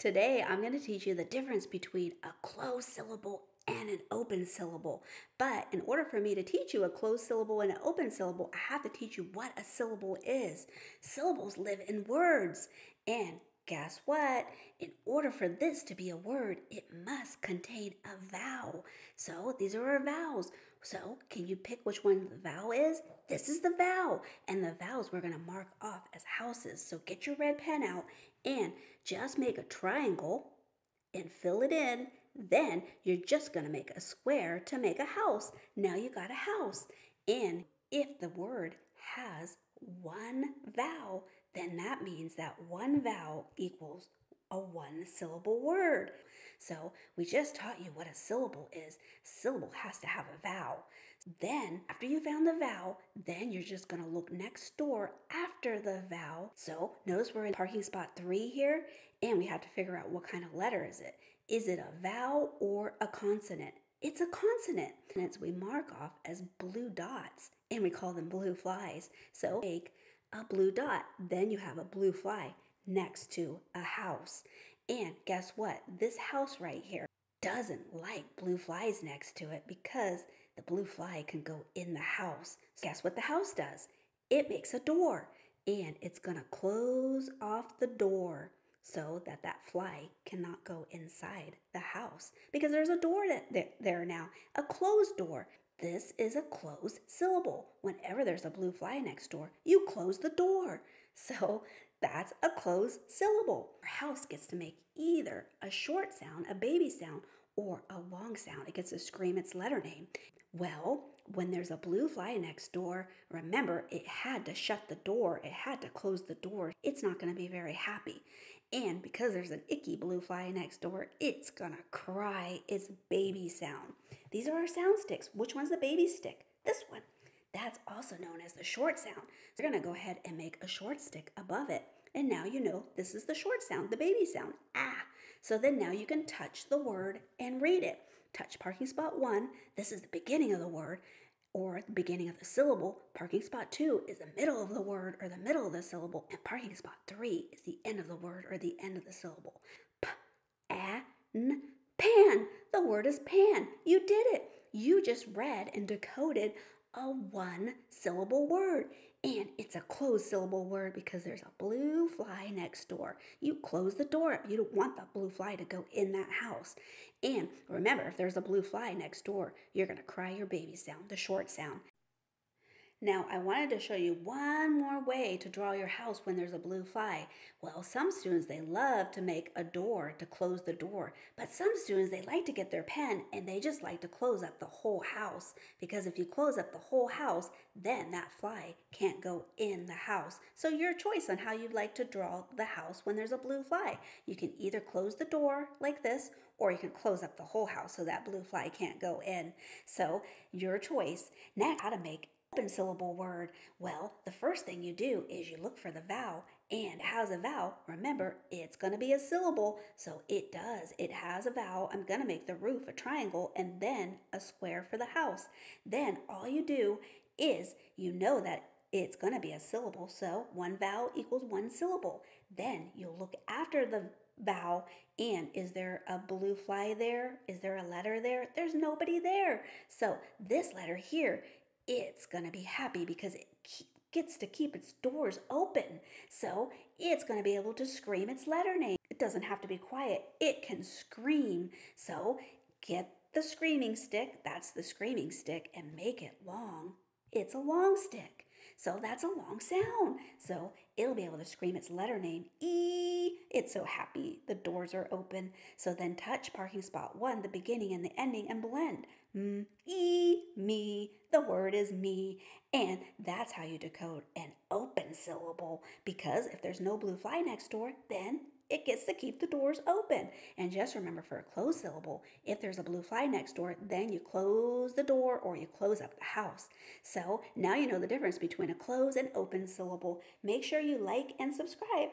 Today, I'm going to teach you the difference between a closed syllable and an open syllable. But in order for me to teach you a closed syllable and an open syllable, I have to teach you what a syllable is. Syllables live in words. And guess what? In order for this to be a word, it must contain a vowel. So these are our vowels. So can you pick which one the vowel is? This is the vowel. And the vowels we're going to mark off as houses. So get your red pen out and just make a triangle and fill it in. Then you're just going to make a square to make a house. Now you got a house. And if the word has one vowel, then that means that one vowel equals a one-syllable word. So we just taught you what a syllable is. Syllable has to have a vowel. Then, after you found the vowel, then you're just going to look next door after the vowel. So notice we're in parking spot 3 here, and we have to figure out what kind of letter is it. Is it a vowel or a consonant? It's a consonant. Consonants we mark off as blue dots, and we call them blue flies. So take a blue dot, then you have a blue fly next to a house. And guess what? This house right here doesn't like blue flies next to it because the blue fly can go in the house. So guess what the house does? It makes a door, and it's going to close off the door so that that fly cannot go inside the house because there's a door there now, a closed door. This is a closed syllable. Whenever there's a blue fly next door, you close the door. So that's a closed syllable. Our house gets to make either a short sound, a baby sound, or a long sound. It gets to scream its letter name. Well, when there's a blue fly next door, remember it had to shut the door. It had to close the door. It's not going to be very happy. And because there's an icky blue fly next door, it's going to cry its baby sound. These are our sound sticks. Which one's the baby stick? This one. That's also known as the short sound. So we're going to go ahead and make a short stick above it. And now you know this is the short sound, the baby sound. Ah! So then now you can touch the word and read it. Touch parking spot 1. This is the beginning of the word or the beginning of the syllable. Parking spot 2 is the middle of the word or the middle of the syllable. And parking spot 3 is the end of the word or the end of the syllable. P-A-N. Pan. The word is pan. You did it. You just read and decoded a one-syllable word. And it's a closed syllable word because there's a blue fly next door. You close the door. You don't want the blue fly to go in that house. And remember, if there's a blue fly next door, you're going to cry your baby sound, the short sound. Now, I wanted to show you one more way to draw your house when there's a blue fly. Well, some students, they love to make a door to close the door. But some students, they like to get their pen and they just like to close up the whole house. Because if you close up the whole house, then that fly can't go in the house. So your choice on how you'd like to draw the house when there's a blue fly. You can either close the door like this, or you can close up the whole house so that blue fly can't go in. So your choice. Next, how to make open syllable word. Well, the first thing you do is you look for the vowel, and how's a vowel? Remember, it's going to be a syllable, so it does. It has a vowel. I'm going to make the roof a triangle and then a square for the house. Then all you do is you know that it's going to be a syllable, so one vowel equals one syllable. Then you'll look after the vowel, and is there a blue fly there? Is there a letter there? There's nobody there. So this letter here, it's going to be happy because it gets to keep its doors open. So it's going to be able to scream its letter name. It doesn't have to be quiet. It can scream. So get the screaming stick. That's the screaming stick, and make it long. It's a long stick. So that's a long sound. So it'll be able to scream its letter name. E. It's so happy. The doors are open. So then touch parking spot 1, the beginning and the ending, and blend. M, E, me. The word is me. And that's how you decode an open syllable. Because if there's no blue fly next door, then it gets to keep the doors open. And just remember, for a closed syllable, if there's a blue fly next door, then you close the door or you close up the house. So now you know the difference between a closed and open syllable. Make sure you like and subscribe.